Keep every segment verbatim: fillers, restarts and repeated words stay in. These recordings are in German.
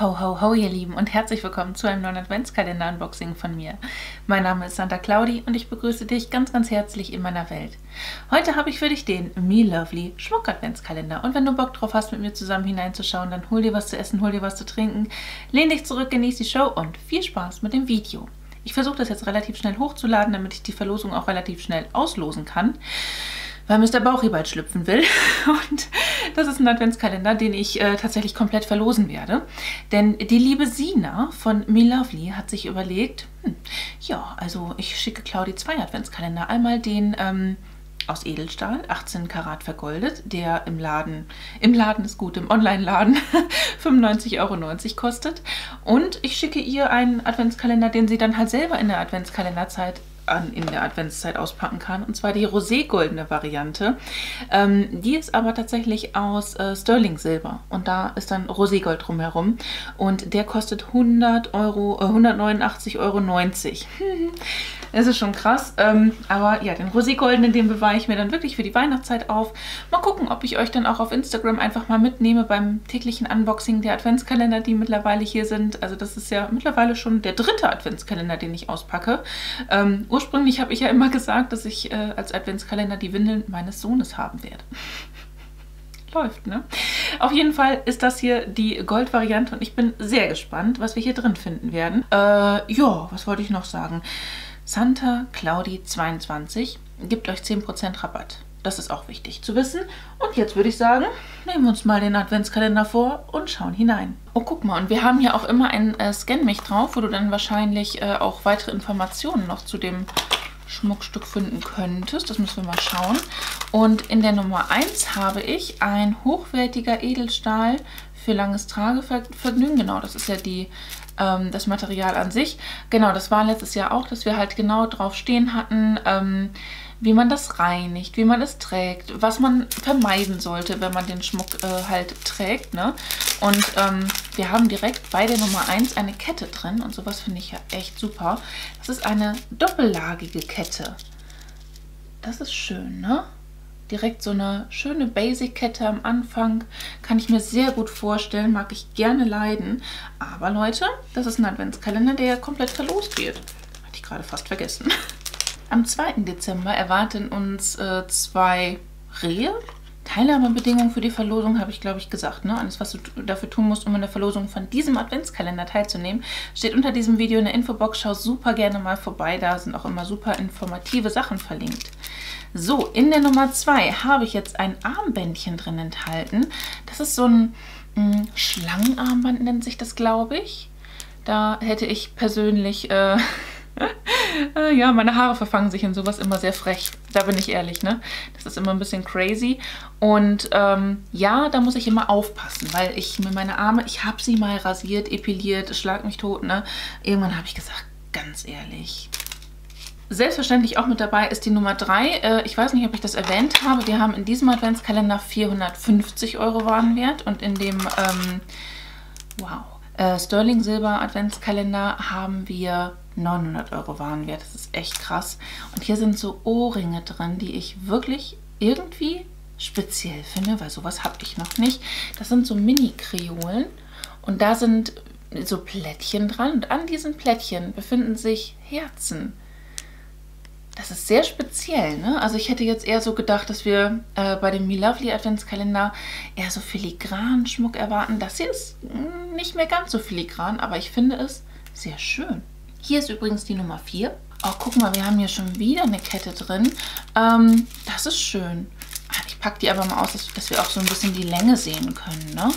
Ho, ho, ho, ihr Lieben und herzlich willkommen zu einem neuen Adventskalender-Unboxing von mir. Mein Name ist Santa Claudi und ich begrüße dich ganz, ganz herzlich in meiner Welt. Heute habe ich für dich den meLovely Schmuck-Adventskalender und wenn du Bock drauf hast, mit mir zusammen hineinzuschauen, dann hol dir was zu essen, hol dir was zu trinken, lehn dich zurück, genieß die Show und viel Spaß mit dem Video. Ich versuche das jetzt relativ schnell hochzuladen, damit ich die Verlosung auch relativ schnell auslosen kann, weil Mister Bauch hier bald schlüpfen will. Und das ist ein Adventskalender, den ich äh, tatsächlich komplett verlosen werde. Denn die liebe Sina von meLovely hat sich überlegt, hm, ja, also ich schicke Claudi zwei Adventskalender. Einmal den ähm, aus Edelstahl, achtzehn Karat vergoldet, der im Laden, im Laden ist gut, im Online-Laden fünfundneunzig Euro neunzig kostet. Und ich schicke ihr einen Adventskalender, den sie dann halt selber in der Adventskalenderzeit in der Adventszeit auspacken kann, und zwar die roségoldene Variante. Ähm, die ist aber tatsächlich aus äh, Sterling Silber und da ist dann Roségold drumherum und der kostet hundert Euro, äh, hundertneunundachtzig Euro neunzig. Das ist schon krass, ähm, aber ja, den roségoldenen, den bewahre ich mir dann wirklich für die Weihnachtszeit auf. Mal gucken, ob ich euch dann auch auf Instagram einfach mal mitnehme beim täglichen Unboxing der Adventskalender, die mittlerweile hier sind. Also das ist ja mittlerweile schon der dritte Adventskalender, den ich auspacke. Ähm, Ursprünglich habe ich ja immer gesagt, dass ich äh, als Adventskalender die Windeln meines Sohnes haben werde. Läuft, ne? Auf jeden Fall ist das hier die Goldvariante und ich bin sehr gespannt, was wir hier drin finden werden. Äh, ja, was wollte ich noch sagen? Santa Claudi zweiundzwanzig gibt euch zehn Prozent Rabatt. Das ist auch wichtig zu wissen. Und jetzt würde ich sagen, nehmen wir uns mal den Adventskalender vor und schauen hinein. Oh, guck mal, und wir haben hier auch immer einen äh, Scan-Mich drauf, wo du dann wahrscheinlich äh, auch weitere Informationen noch zu dem Schmuckstück finden könntest. Das müssen wir mal schauen. Und in der Nummer eins habe ich ein hochwertiger Edelstahl für langes Tragevergnügen. Genau, das ist ja die, ähm, das Material an sich. Genau, das war letztes Jahr auch, dass wir halt genau drauf stehen hatten, ähm, wie man das reinigt, wie man es trägt, was man vermeiden sollte, wenn man den Schmuck äh, halt trägt, ne? Und ähm, wir haben direkt bei der Nummer eins eine Kette drin und sowas finde ich ja echt super. Das ist eine doppellagige Kette. Das ist schön, ne? Direkt so eine schöne Basic-Kette am Anfang. Kann ich mir sehr gut vorstellen, mag ich gerne leiden. Aber Leute, das ist ein Adventskalender, der ja komplett verlost wird. Hatte ich gerade fast vergessen. Am zweiten Dezember erwarten uns äh, zwei Rehe. Teilnahmebedingungen für die Verlosung habe ich, glaube ich, gesagt. Ne? Alles, was du dafür tun musst, um an der Verlosung von diesem Adventskalender teilzunehmen, steht unter diesem Video in der Infobox. Schau super gerne mal vorbei, da sind auch immer super informative Sachen verlinkt. So, in der Nummer zwei habe ich jetzt ein Armbändchen drin enthalten. Das ist so ein mh, Schlangenarmband, nennt sich das, glaube ich. Da hätte ich persönlich... Äh, ja, meine Haare verfangen sich in sowas immer sehr frech. Da bin ich ehrlich, ne? Das ist immer ein bisschen crazy. Und ähm, ja, da muss ich immer aufpassen, weil ich mir meine Arme, ich habe sie mal rasiert, epiliert, schlag mich tot, ne? Irgendwann habe ich gesagt, ganz ehrlich. Selbstverständlich auch mit dabei ist die Nummer drei. Ich weiß nicht, ob ich das erwähnt habe. Wir haben in diesem Adventskalender vierhundertfünfzig Euro Warenwert und in dem, ähm, wow, äh, Sterling Silber Adventskalender haben wir neunhundert Euro Warenwert, das ist echt krass. Und hier sind so Ohrringe drin, die ich wirklich irgendwie speziell finde, weil sowas habe ich noch nicht. Das sind so Mini-Kreolen und da sind so Plättchen dran und an diesen Plättchen befinden sich Herzen. Das ist sehr speziell, ne? Also ich hätte jetzt eher so gedacht, dass wir äh, bei dem meLovely Adventskalender eher so filigran Schmuck erwarten. Das hier ist nicht mehr ganz so filigran, aber ich finde es sehr schön. Hier ist übrigens die Nummer vier. Oh, guck mal, wir haben hier schon wieder eine Kette drin. Ähm, das ist schön. Ich packe die aber mal aus, dass, dass wir auch so ein bisschen die Länge sehen können, ne?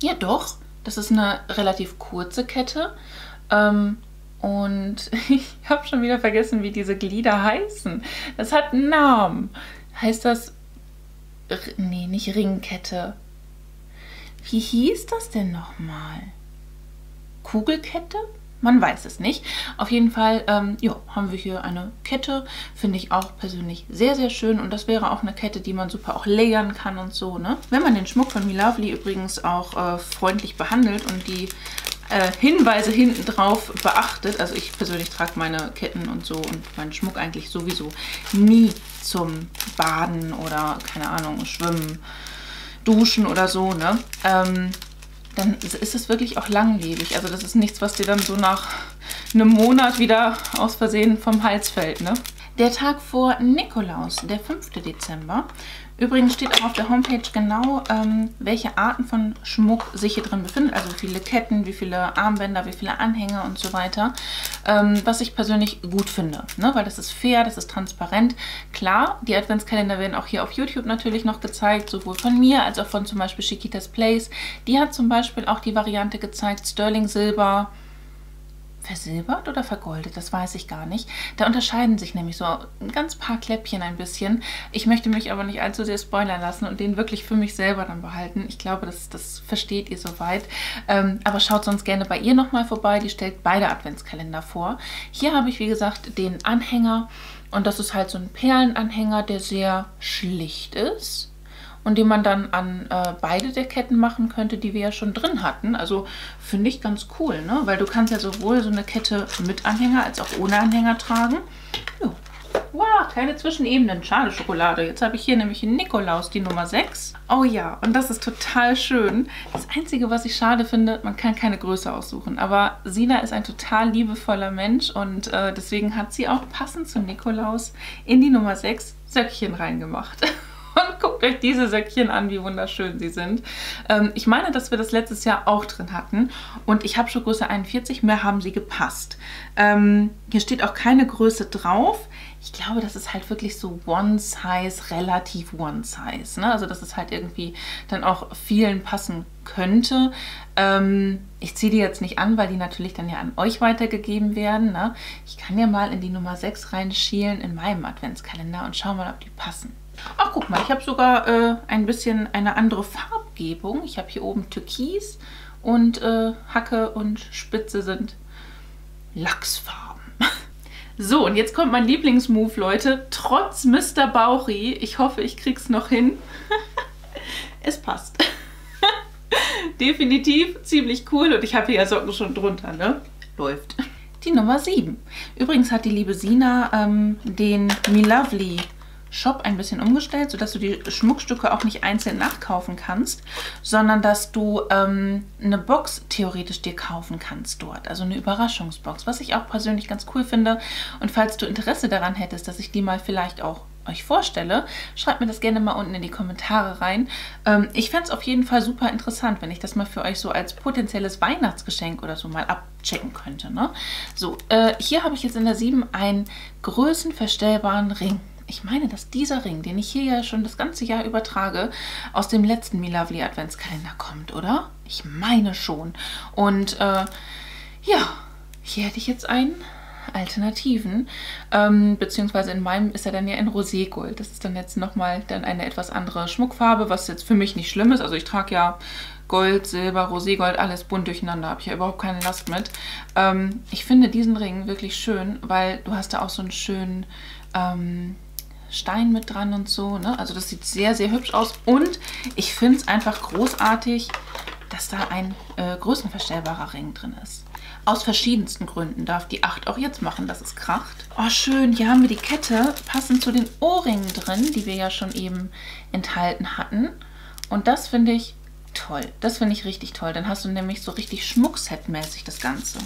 Ja, doch. Das ist eine relativ kurze Kette. Ähm, und ich habe schon wieder vergessen, wie diese Glieder heißen. Das hat einen Namen. Heißt das... R nee, nicht Ringkette. Wie hieß das denn nochmal? Kugelkette? Man weiß es nicht. Auf jeden Fall ähm, jo, haben wir hier eine Kette. Finde ich auch persönlich sehr, sehr schön. Und das wäre auch eine Kette, die man super auch layern kann und so, ne? Wenn man den Schmuck von meLovely übrigens auch äh, freundlich behandelt und die äh, Hinweise hinten drauf beachtet, also ich persönlich trage meine Ketten und so und meinen Schmuck eigentlich sowieso nie zum Baden oder, keine Ahnung, Schwimmen, Duschen oder so, ne? Ähm, dann ist es wirklich auch langlebig. Also das ist nichts, was dir dann so nach einem Monat wieder aus Versehen vom Hals fällt, ne? Der Tag vor Nikolaus, der fünfte Dezember. Übrigens steht auch auf der Homepage genau, ähm, welche Arten von Schmuck sich hier drin befinden. Also wie viele Ketten, wie viele Armbänder, wie viele Anhänger und so weiter. Ähm, was ich persönlich gut finde, ne? Weil das ist fair, das ist transparent. Klar, die Adventskalender werden auch hier auf YouTube natürlich noch gezeigt, sowohl von mir als auch von zum Beispiel Schikitas Place. Die hat zum Beispiel auch die Variante gezeigt, Sterling Silber... Versilbert oder vergoldet, das weiß ich gar nicht. Da unterscheiden sich nämlich so ein ganz paar Kläppchen ein bisschen. Ich möchte mich aber nicht allzu sehr spoilern lassen und den wirklich für mich selber dann behalten. Ich glaube, das, das versteht ihr soweit. Ähm, aber schaut sonst gerne bei ihr nochmal vorbei. Die stellt beide Adventskalender vor. Hier habe ich, wie gesagt, den Anhänger. Und das ist halt so ein Perlenanhänger, der sehr schlicht ist. Und den man dann an äh, beide der Ketten machen könnte, die wir ja schon drin hatten. Also finde ich ganz cool, ne? Weil du kannst ja sowohl so eine Kette mit Anhänger als auch ohne Anhänger tragen. Jo. Wow, keine Zwischenebenen. Schade, Schokolade. Jetzt habe ich hier nämlich in Nikolaus die Nummer sechs. Oh ja, und das ist total schön. Das Einzige, was ich schade finde, man kann keine Größe aussuchen. Aber Sina ist ein total liebevoller Mensch und äh, deswegen hat sie auch passend zu Nikolaus in die Nummer sechs Söckchen reingemacht. Und guckt euch diese Söckchen an, wie wunderschön sie sind. Ähm, ich meine, dass wir das letztes Jahr auch drin hatten. Und ich habe schon Größe einundvierzig, mehr haben sie gepasst. Ähm, hier steht auch keine Größe drauf. Ich glaube, das ist halt wirklich so one size, relativ one size. Ne? Also, dass es halt irgendwie dann auch vielen passen könnte. Ähm, ich ziehe die jetzt nicht an, weil die natürlich dann ja an euch weitergegeben werden. Ne? Ich kann ja mal in die Nummer sechs reinschielen in meinem Adventskalender und schauen mal, ob die passen. Ach, guck mal, ich habe sogar äh, ein bisschen eine andere Farbgebung. Ich habe hier oben Türkis und äh, Hacke und Spitze sind Lachsfarben. So, und jetzt kommt mein Lieblingsmove, Leute. Trotz Mister Bauch, ich hoffe, ich krieg's noch hin. Es passt. Definitiv ziemlich cool und ich habe hier ja Socken schon drunter, ne? Läuft. Die Nummer sieben. Übrigens hat die liebe Sina ähm, den meLovely Shop ein bisschen umgestellt, sodass du die Schmuckstücke auch nicht einzeln nachkaufen kannst, sondern dass du ähm, eine Box theoretisch dir kaufen kannst dort, also eine Überraschungsbox, was ich auch persönlich ganz cool finde. Und falls du Interesse daran hättest, dass ich die mal vielleicht auch euch vorstelle, schreibt mir das gerne mal unten in die Kommentare rein. Ähm, ich fände es auf jeden Fall super interessant, wenn ich das mal für euch so als potenzielles Weihnachtsgeschenk oder so mal abchecken könnte, ne? So, äh, hier habe ich jetzt in der sieben einen größenverstellbaren Ring. Ich meine, dass dieser Ring, den ich hier ja schon das ganze Jahr übertrage, aus dem letzten meLovely Adventskalender kommt, oder? Ich meine schon. Und äh, ja, hier hätte ich jetzt einen alternativen. Ähm, beziehungsweise in meinem ist er dann ja in Roségold. Das ist dann jetzt nochmal dann eine etwas andere Schmuckfarbe, was jetzt für mich nicht schlimm ist. Also ich trage ja Gold, Silber, Roségold, alles bunt durcheinander. Habe ich ja überhaupt keine Last mit. Ähm, ich finde diesen Ring wirklich schön, weil du hast da auch so einen schönen... Ähm, Stein mit dran und so, ne? Also das sieht sehr, sehr hübsch aus und ich finde es einfach großartig, dass da ein äh, größenverstellbarer Ring drin ist. Aus verschiedensten Gründen darf die acht auch jetzt machen, dass es kracht. Oh schön, hier haben wir die Kette passend zu den Ohrringen drin, die wir ja schon eben enthalten hatten und das finde ich toll. Das finde ich richtig toll, dann hast du nämlich so richtig Schmuckset-mäßig das Ganze.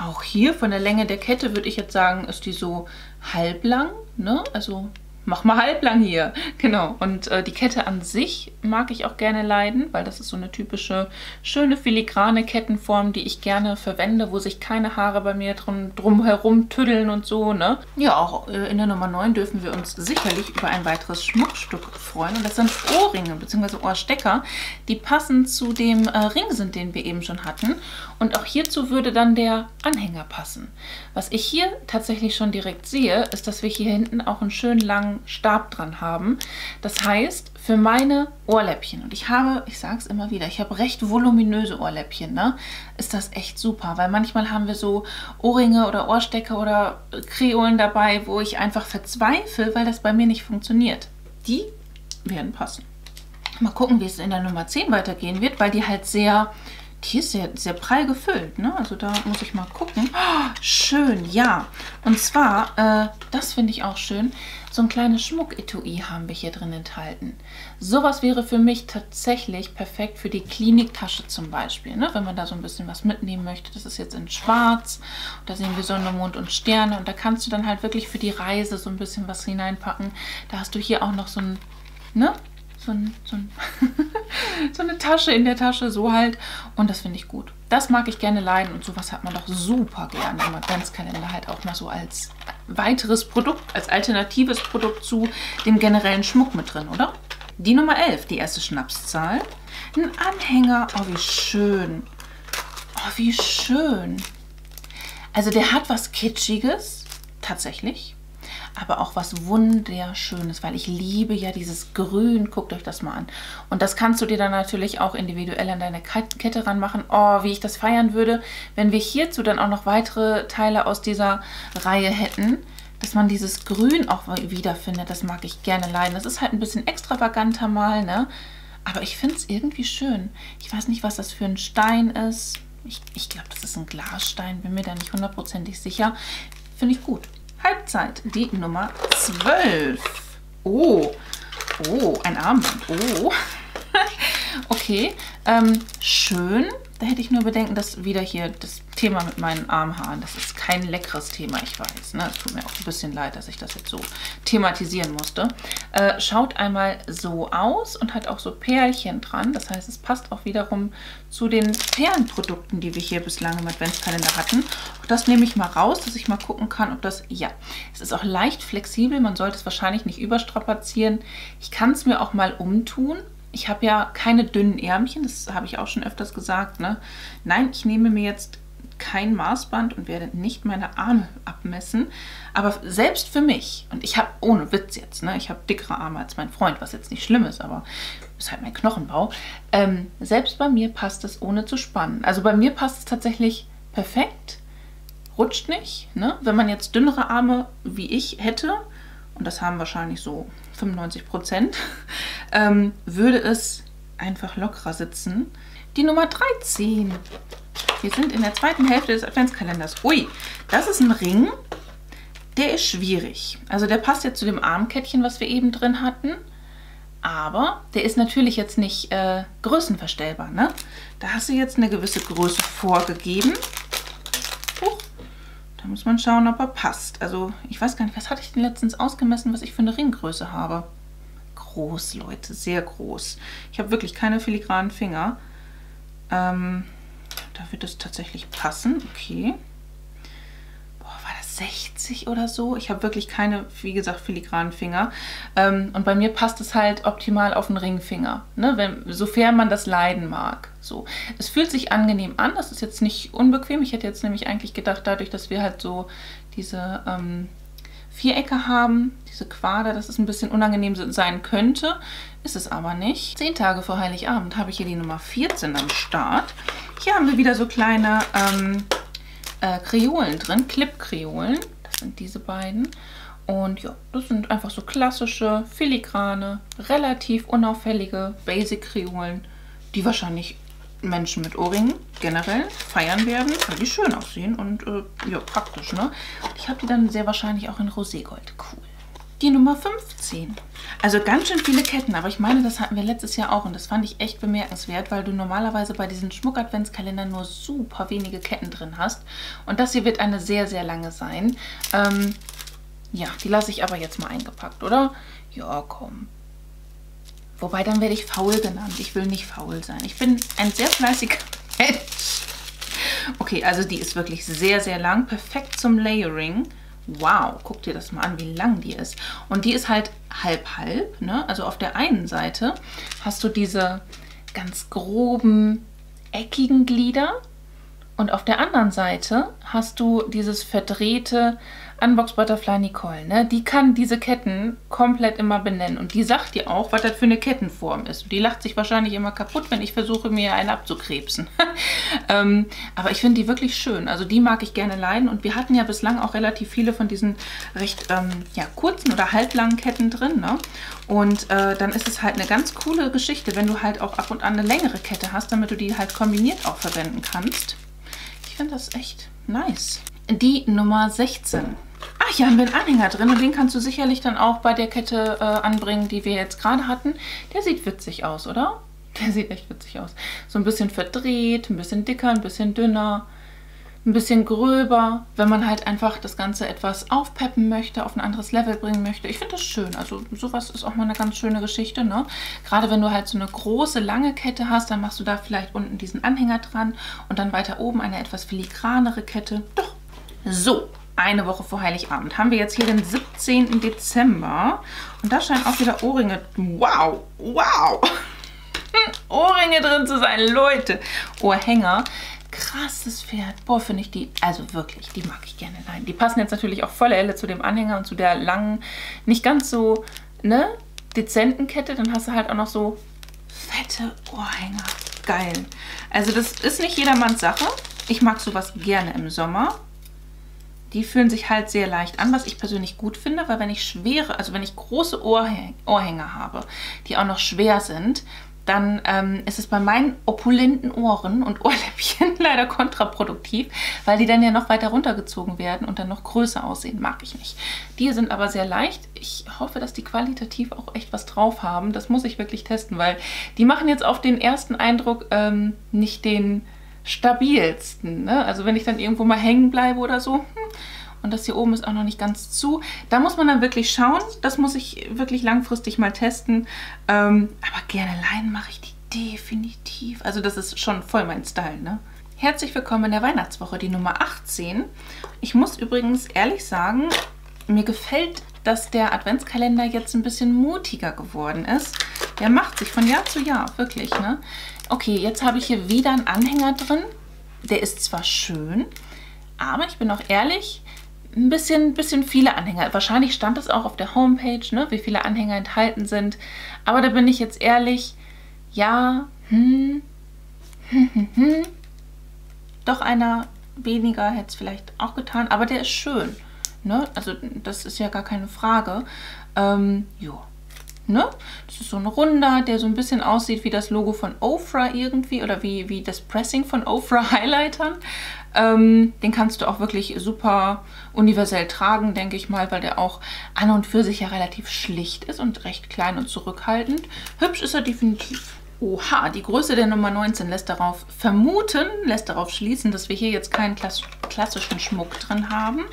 Auch hier von der Länge der Kette würde ich jetzt sagen, ist die so halblang, ne? Also mach mal halblang hier, genau. Und äh, die Kette an sich mag ich auch gerne leiden, weil das ist so eine typische schöne filigrane Kettenform, die ich gerne verwende, wo sich keine Haare bei mir drum, drum herum tüddeln und so, ne? Ja, auch äh, in der Nummer neun dürfen wir uns sicherlich über ein weiteres Schmuckstück freuen. Und das sind Ohrringe bzw. Ohrstecker, die passend zu dem äh, Ring sind, den wir eben schon hatten. Und auch hierzu würde dann der Anhänger passen. Was ich hier tatsächlich schon direkt sehe, ist, dass wir hier hinten auch einen schönen langen Stab dran haben. Das heißt, für meine Ohrläppchen, und ich habe, ich sage es immer wieder, ich habe recht voluminöse Ohrläppchen, ne? Ist das echt super, weil manchmal haben wir so Ohrringe oder Ohrstecker oder Kreolen dabei, wo ich einfach verzweifle, weil das bei mir nicht funktioniert. Die werden passen. Mal gucken, wie es in der Nummer zehn weitergehen wird, weil die halt sehr Die ist sehr, sehr prall gefüllt, ne? Also da muss ich mal gucken. Oh, schön, ja. Und zwar, äh, das finde ich auch schön, so ein kleines Schmucketui haben wir hier drin enthalten. Sowas wäre für mich tatsächlich perfekt für die Kliniktasche zum Beispiel, ne? Wenn man da so ein bisschen was mitnehmen möchte. Das ist jetzt in schwarz. Da sehen wir Sonne, Mond und Sterne. Und da kannst du dann halt wirklich für die Reise so ein bisschen was hineinpacken. Da hast du hier auch noch so ein, ne? So, ein, so, ein so eine Tasche in der Tasche, so halt. Und das finde ich gut. Das mag ich gerne leiden. Und sowas hat man doch super gerne. Im Adventskalender halt auch mal so als weiteres Produkt, als alternatives Produkt zu dem generellen Schmuck mit drin, oder? Die Nummer elf, die erste Schnapszahl. Ein Anhänger. Oh, wie schön. Oh, wie schön. Also der hat was Kitschiges, tatsächlich. Aber auch was Wunderschönes, weil ich liebe ja dieses Grün. Guckt euch das mal an. Und das kannst du dir dann natürlich auch individuell an deine Kette ranmachen. Oh, wie ich das feiern würde, wenn wir hierzu dann auch noch weitere Teile aus dieser Reihe hätten. Dass man dieses Grün auch wiederfindet, das mag ich gerne leiden. Das ist halt ein bisschen extravaganter mal, ne? Aber ich finde es irgendwie schön. Ich weiß nicht, was das für ein Stein ist. Ich, ich glaube, das ist ein Glasstein, bin mir da nicht hundertprozentig sicher. Finde ich gut. Halbzeit, die Nummer zwölf. Oh, oh, ein Armband. Oh, okay, ähm, schön. Da hätte ich nur Bedenken, dass wieder hier das Thema mit meinen Armhaaren, das ist kein leckeres Thema, ich weiß. Ne? Es tut mir auch ein bisschen leid, dass ich das jetzt so thematisieren musste. Äh, schaut einmal so aus und hat auch so Perlchen dran. Das heißt, es passt auch wiederum zu den Perlenprodukten, die wir hier bislang im Adventskalender hatten. Auch das nehme ich mal raus, dass ich mal gucken kann, ob das... Ja, es ist auch leicht flexibel. Man sollte es wahrscheinlich nicht überstrapazieren. Ich kann es mir auch mal umtun. Ich habe ja keine dünnen Ärmchen, das habe ich auch schon öfters gesagt, ne? Nein, ich nehme mir jetzt kein Maßband und werde nicht meine Arme abmessen. Aber selbst für mich, und ich habe, ohne Witz jetzt, ne? Ich habe dickere Arme als mein Freund, was jetzt nicht schlimm ist, aber ist halt mein Knochenbau. Ähm, selbst bei mir passt es, ohne zu spannen. Also bei mir passt es tatsächlich perfekt, rutscht nicht, ne? Wenn man jetzt dünnere Arme wie ich hätte, und das haben wahrscheinlich so fünfundneunzig Prozent, ähm, würde es einfach lockerer sitzen. Die Nummer dreizehn. Wir sind in der zweiten Hälfte des Adventskalenders. Ui, das ist ein Ring. Der ist schwierig. Also der passt jetzt zu dem Armkettchen, was wir eben drin hatten. Aber der ist natürlich jetzt nicht äh, größenverstellbar, ne? Da hast du jetzt eine gewisse Größe vorgegeben. Da muss man schauen, ob er passt. Also ich weiß gar nicht, was hatte ich denn letztens ausgemessen, was ich für eine Ringgröße habe. Groß, Leute, sehr groß. Ich habe wirklich keine filigranen Finger. Ähm, da wird es tatsächlich passen. Okay. Boah, war das sechzig oder so? Ich habe wirklich keine, wie gesagt, filigranen Finger. Ähm, und bei mir passt es halt optimal auf den Ringfinger. Ne? Wenn, sofern man das leiden mag. So. Es fühlt sich angenehm an, das ist jetzt nicht unbequem. Ich hätte jetzt nämlich eigentlich gedacht, dadurch, dass wir halt so diese ähm, Vierecke haben, diese Quader, dass es ein bisschen unangenehm sein könnte, ist es aber nicht. Zehn Tage vor Heiligabend habe ich hier die Nummer vierzehn am Start. Hier haben wir wieder so kleine ähm, äh, Kreolen drin, Clip-Kreolen, das sind diese beiden. Und ja, das sind einfach so klassische, filigrane, relativ unauffällige Basic-Kreolen, die wahrscheinlich Menschen mit Ohrringen generell feiern werden, weil die schön aussehen und äh, ja, praktisch, ne? Ich habe die dann sehr wahrscheinlich auch in Roségold. Cool. Die Nummer fünfzehn. Also ganz schön viele Ketten, aber ich meine, das hatten wir letztes Jahr auch und das fand ich echt bemerkenswert, weil du normalerweise bei diesen Schmuck-Adventskalendern nur super wenige Ketten drin hast. Und das hier wird eine sehr, sehr lange sein. Ähm, ja, die lasse ich aber jetzt mal eingepackt, oder? Ja, komm. Wobei, dann werde ich faul genannt. Ich will nicht faul sein. Ich bin ein sehr fleißiger Mensch. Okay, also die ist wirklich sehr, sehr lang. Perfekt zum Layering. Wow, guck dir das mal an, wie lang die ist. Und die ist halt halb-halb, ne? Also auf der einen Seite hast du diese ganz groben, eckigen Glieder. Und auf der anderen Seite hast du dieses verdrehte, UnboxbutterflyNicole, ne? Die kann diese Ketten komplett immer benennen. Und die sagt dir auch, was das für eine Kettenform ist. Und die lacht sich wahrscheinlich immer kaputt, wenn ich versuche, mir eine abzukrebsen. ähm, aber ich finde die wirklich schön. Also die mag ich gerne leihen. Und wir hatten ja bislang auch relativ viele von diesen recht ähm, ja, kurzen oder halblangen Ketten drin, ne? Und äh, dann ist es halt eine ganz coole Geschichte, wenn du halt auch ab und an eine längere Kette hast, damit du die halt kombiniert auch verwenden kannst. Ich finde das echt nice. Die Nummer sechzehn. Ach, hier haben wir einen Anhänger drin und den kannst du sicherlich dann auch bei der Kette äh, anbringen, die wir jetzt gerade hatten. Der sieht witzig aus, oder? Der sieht echt witzig aus. So ein bisschen verdreht, ein bisschen dicker, ein bisschen dünner, ein bisschen gröber. Wenn man halt einfach das Ganze etwas aufpeppen möchte, auf ein anderes Level bringen möchte. Ich finde das schön. Also sowas ist auch mal eine ganz schöne Geschichte, ne? Gerade wenn du halt so eine große, lange Kette hast, dann machst du da vielleicht unten diesen Anhänger dran und dann weiter oben eine etwas filigranere Kette. Doch. So, eine Woche vor Heiligabend haben wir jetzt hier den siebzehnten Dezember. Und da scheinen auch wieder Ohrringe... Wow, wow! Ohrringe drin zu sein, Leute! Ohrhänger. Krasses Pferd. Boah, finde ich die... Also wirklich, die mag ich gerne. Nein, die passen jetzt natürlich auch volle Elle zu dem Anhänger und zu der langen, nicht ganz so, ne, dezenten Kette. Dann hast du halt auch noch so fette Ohrhänger. Geil. Also das ist nicht jedermanns Sache. Ich mag sowas gerne im Sommer. Die fühlen sich halt sehr leicht an, was ich persönlich gut finde, weil wenn ich schwere, also wenn ich große Ohrhäng- Ohrhänger habe, die auch noch schwer sind, dann ähm, ist es bei meinen opulenten Ohren und Ohrläppchen leider kontraproduktiv, weil die dann ja noch weiter runtergezogen werden und dann noch größer aussehen. Mag ich nicht. Die sind aber sehr leicht. Ich hoffe, dass die qualitativ auch echt was drauf haben. Das muss ich wirklich testen, weil die machen jetzt auf den ersten Eindruck ähm, nicht den stabilsten, ne? Also wenn ich dann irgendwo mal hängen bleibe oder so. Und das hier oben ist auch noch nicht ganz zu. Da muss man dann wirklich schauen. Das muss ich wirklich langfristig mal testen. Ähm, aber gerne leihen mache ich die definitiv. Also das ist schon voll mein Style, ne? Herzlich willkommen in der Weihnachtswoche, die Nummer achtzehn. Ich muss übrigens ehrlich sagen, mir gefällt, dass der Adventskalender jetzt ein bisschen mutiger geworden ist. Der macht sich von Jahr zu Jahr, wirklich, ne? Okay, jetzt habe ich hier wieder einen Anhänger drin. Der ist zwar schön, aber ich bin auch ehrlich, ein bisschen, bisschen viele Anhänger. Wahrscheinlich stand es auch auf der Homepage, ne, wie viele Anhänger enthalten sind. Aber da bin ich jetzt ehrlich, ja, hm, hm, hm, hm. Doch einer weniger hätte es vielleicht auch getan, aber der ist schön, ne? Also das ist ja gar keine Frage. Ähm, jo. Ne? Das ist so ein runder, der so ein bisschen aussieht wie das Logo von Ofra irgendwie oder wie, wie das Pressing von Ofra Highlightern. Ähm, den kannst du auch wirklich super universell tragen, denke ich mal, weil der auch an und für sich ja relativ schlicht ist und recht klein und zurückhaltend. Hübsch ist er definitiv. Oha, die Größe der Nummer neunzehn lässt darauf vermuten, lässt darauf schließen, dass wir hier jetzt keinen klassischen Schmuck drin haben.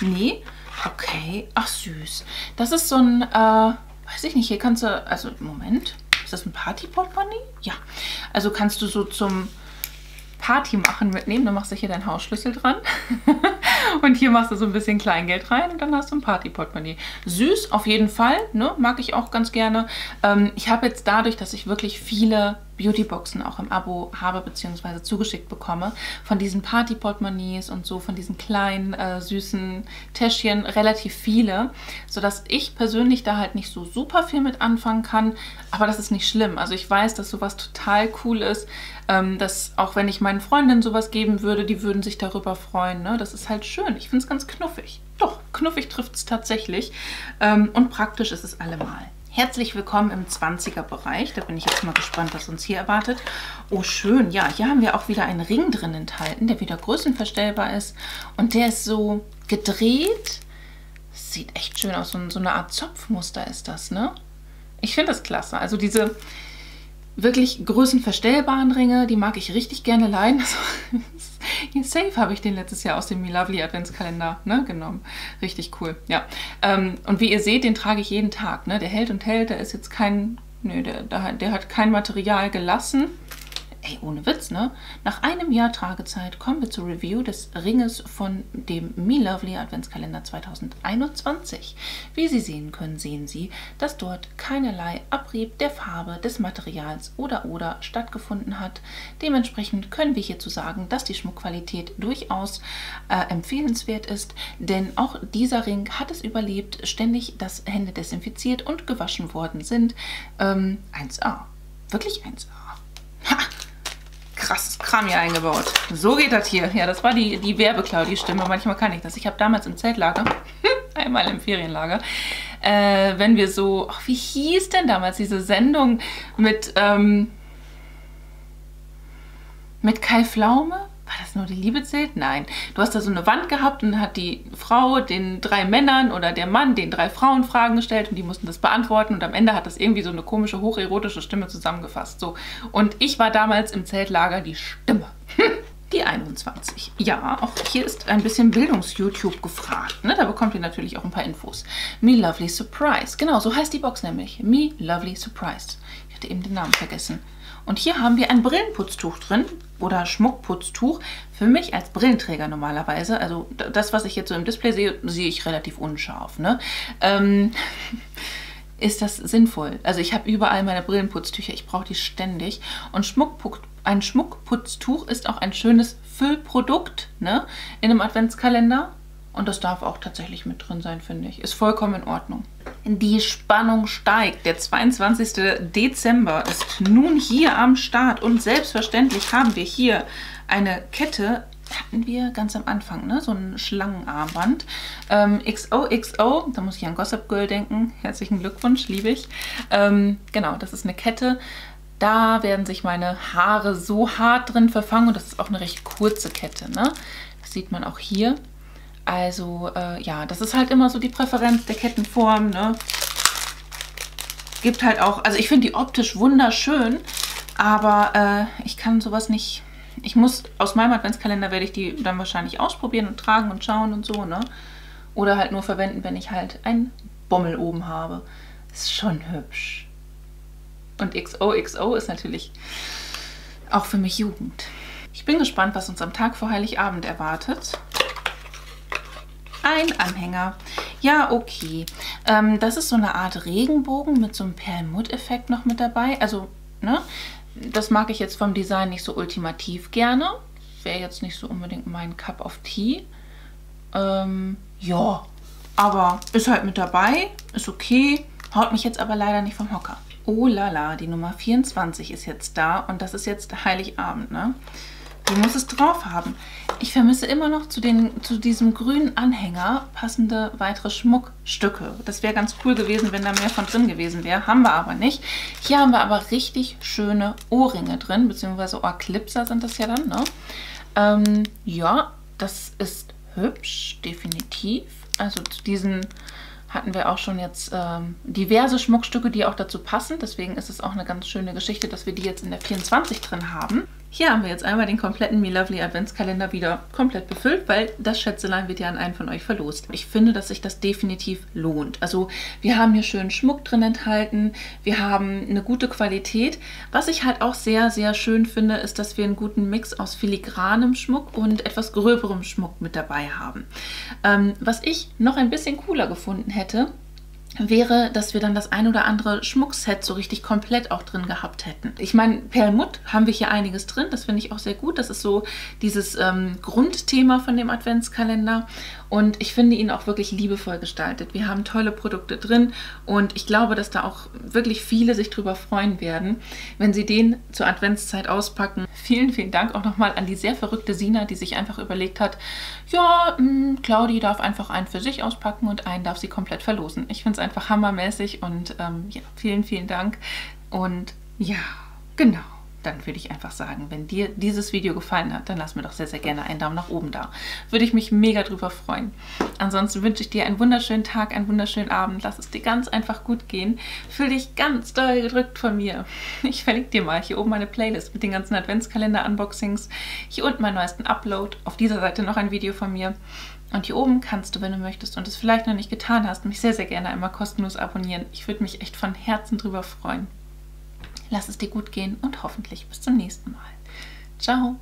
Nee, okay, ach süß. Das ist so ein... Äh, weiß ich nicht, hier kannst du, also Moment, ist das ein Party-Portemonnaie? Ja, also kannst du so zum Party machen mitnehmen, dann machst du hier deinen Hausschlüssel dran und hier machst du so ein bisschen Kleingeld rein und dann hast du ein Party-Portemonnaie. Süß, auf jeden Fall, ne? Mag ich auch ganz gerne. Ähm, ich habe jetzt dadurch, dass ich wirklich viele Beautyboxen auch im Abo habe bzw. zugeschickt bekomme, von diesen Party-Portemonnaies und so, von diesen kleinen, äh, süßen Täschchen, relativ viele, sodass ich persönlich da halt nicht so super viel mit anfangen kann, aber das ist nicht schlimm. Also ich weiß, dass sowas total cool ist, ähm, dass auch wenn ich meinen Freundinnen sowas geben würde, die würden sich darüber freuen, ne? Das ist halt schön. Ich finde es ganz knuffig. Doch, knuffig trifft es tatsächlich ähm, und praktisch ist es allemal. Herzlich willkommen im zwanziger-Bereich. Da bin ich jetzt mal gespannt, was uns hier erwartet. Oh, schön. Ja, hier haben wir auch wieder einen Ring drin enthalten, der wieder größenverstellbar ist. Und der ist so gedreht. Das sieht echt schön aus. So eine Art Zopfmuster ist das, ne? Ich finde das klasse. Also diese wirklich größenverstellbaren Ringe, die mag ich richtig gerne leihen. Also, safe habe ich den letztes Jahr aus dem meLovely Adventskalender, ne, genommen. Richtig cool, ja. Ähm, und wie ihr seht, den trage ich jeden Tag. Ne? Der hält und hält, der ist jetzt kein... Nö, der, der, der hat kein Material gelassen. Ey, ohne Witz, ne? Nach einem Jahr Tragezeit kommen wir zur Review des Ringes von dem meLovely Adventskalender zweitausendeinundzwanzig. Wie Sie sehen können, sehen Sie, dass dort keinerlei Abrieb der Farbe, des Materials oder oder stattgefunden hat. Dementsprechend können wir hierzu sagen, dass die Schmuckqualität durchaus äh, empfehlenswert ist, denn auch dieser Ring hat es überlebt, ständig, dass Hände desinfiziert und gewaschen worden sind. Ähm, eins A. Wirklich eins A. Ha! Krasses Kram hier eingebaut. So geht das hier. Ja, das war die, die Werbe-Claudi-Stimme. Manchmal kann ich das. Ich habe damals im Zeltlager, einmal im Ferienlager, äh, wenn wir so, ach, wie hieß denn damals diese Sendung mit, ähm, mit Kai Pflaume? War das nur die Liebe zählt? Nein. Du hast da so eine Wand gehabt und hat die Frau den drei Männern oder der Mann den drei Frauen Fragen gestellt und die mussten das beantworten und am Ende hat das irgendwie so eine komische, hocherotische Stimme zusammengefasst. So. Und ich war damals im Zeltlager die Stimme. Die einundzwanzig. Ja, auch hier ist ein bisschen Bildungs-YouTube gefragt. Ne? Da bekommt ihr natürlich auch ein paar Infos. meLovely Surprise. Genau, so heißt die Box nämlich. meLovely Surprise. Ich hatte eben den Namen vergessen. Und hier haben wir ein Brillenputztuch drin oder Schmuckputztuch. Für mich als Brillenträger normalerweise, also das, was ich jetzt so im Display sehe, sehe ich relativ unscharf. Ne? Ähm, ist das sinnvoll? Also ich habe überall meine Brillenputztücher, ich brauche die ständig. Und Schmuckputztuch. Ein Schmuckputztuch ist auch ein schönes Füllprodukt, ne, in einem Adventskalender. Und das darf auch tatsächlich mit drin sein, finde ich. Ist vollkommen in Ordnung. Die Spannung steigt. Der zweiundzwanzigste Dezember ist nun hier am Start. Und selbstverständlich haben wir hier eine Kette, hatten wir ganz am Anfang, ne, so ein Schlangenarmband. Ähm, X O X O, da muss ich an Gossip Girl denken. Herzlichen Glückwunsch, liebe ich. Ähm, genau, das ist eine Kette. Da werden sich meine Haare so hart drin verfangen. Und das ist auch eine recht kurze Kette, ne? Das sieht man auch hier. Also, äh, ja, das ist halt immer so die Präferenz der Kettenform, ne? Gibt halt auch, also ich finde die optisch wunderschön, aber äh, ich kann sowas nicht... Ich muss, aus meinem Adventskalender werde ich die dann wahrscheinlich ausprobieren und tragen und schauen und so, ne? Oder halt nur verwenden, wenn ich halt einen Bommel oben habe. Ist schon hübsch. Und X O X O ist natürlich auch für mich Jugend. Ich bin gespannt, was uns am Tag vor Heiligabend erwartet. Ein Anhänger. Ja, okay. Ähm, das ist so eine Art Regenbogen mit so einem Perlmutt-Effekt noch mit dabei. Also, ne, das mag ich jetzt vom Design nicht so ultimativ gerne. Wäre jetzt nicht so unbedingt mein Cup of Tea. Ähm, ja, aber ist halt mit dabei. Ist okay. Haut mich jetzt aber leider nicht vom Hocker. Oh lala, die Nummer vierundzwanzig ist jetzt da und das ist jetzt Heiligabend, ne? Die muss es drauf haben. Ich vermisse immer noch zu, den, zu diesem grünen Anhänger passende weitere Schmuckstücke. Das wäre ganz cool gewesen, wenn da mehr von drin gewesen wäre. Haben wir aber nicht. Hier haben wir aber richtig schöne Ohrringe drin, beziehungsweise Ohrklipser sind das ja dann, ne? Ähm, ja, das ist hübsch, definitiv. Also zu diesen... hatten wir auch schon jetzt ähm, diverse Schmuckstücke, die auch dazu passen. Deswegen ist es auch eine ganz schöne Geschichte, dass wir die jetzt in der vierundzwanzig drin haben. Hier haben wir jetzt einmal den kompletten meLovely Adventskalender wieder komplett befüllt, weil das Schätzelein wird ja an einen von euch verlost. Ich finde, dass sich das definitiv lohnt. Also wir haben hier schönen Schmuck drin enthalten, wir haben eine gute Qualität. Was ich halt auch sehr, sehr schön finde, ist, dass wir einen guten Mix aus filigranem Schmuck und etwas gröberem Schmuck mit dabei haben. Ähm, was ich noch ein bisschen cooler gefunden hätte, wäre, dass wir dann das ein oder andere Schmuckset so richtig komplett auch drin gehabt hätten. Ich meine, Perlmutt haben wir hier einiges drin, das finde ich auch sehr gut. Das ist so dieses ähm, Grundthema von dem Adventskalender und ich finde ihn auch wirklich liebevoll gestaltet. Wir haben tolle Produkte drin und ich glaube, dass da auch wirklich viele sich drüber freuen werden, wenn sie den zur Adventszeit auspacken. Vielen, vielen Dank auch nochmal an die sehr verrückte Sina, die sich einfach überlegt hat, ja, mh, Claudi darf einfach einen für sich auspacken und einen darf sie komplett verlosen. Ich finde es einfach hammermäßig und ähm, ja, vielen, vielen Dank. Und ja, genau, dann würde ich einfach sagen, wenn dir dieses Video gefallen hat, dann lass mir doch sehr, sehr gerne einen Daumen nach oben da. Würde ich mich mega drüber freuen. Ansonsten wünsche ich dir einen wunderschönen Tag, einen wunderschönen Abend. Lass es dir ganz einfach gut gehen. Fühl dich ganz doll gedrückt von mir. Ich verlinke dir mal hier oben meine Playlist mit den ganzen Adventskalender-Unboxings. Hier unten meinen neuesten Upload. Auf dieser Seite noch ein Video von mir. Und hier oben kannst du, wenn du möchtest und es vielleicht noch nicht getan hast, mich sehr, sehr gerne einmal kostenlos abonnieren. Ich würde mich echt von Herzen drüber freuen. Lass es dir gut gehen und hoffentlich bis zum nächsten Mal. Ciao!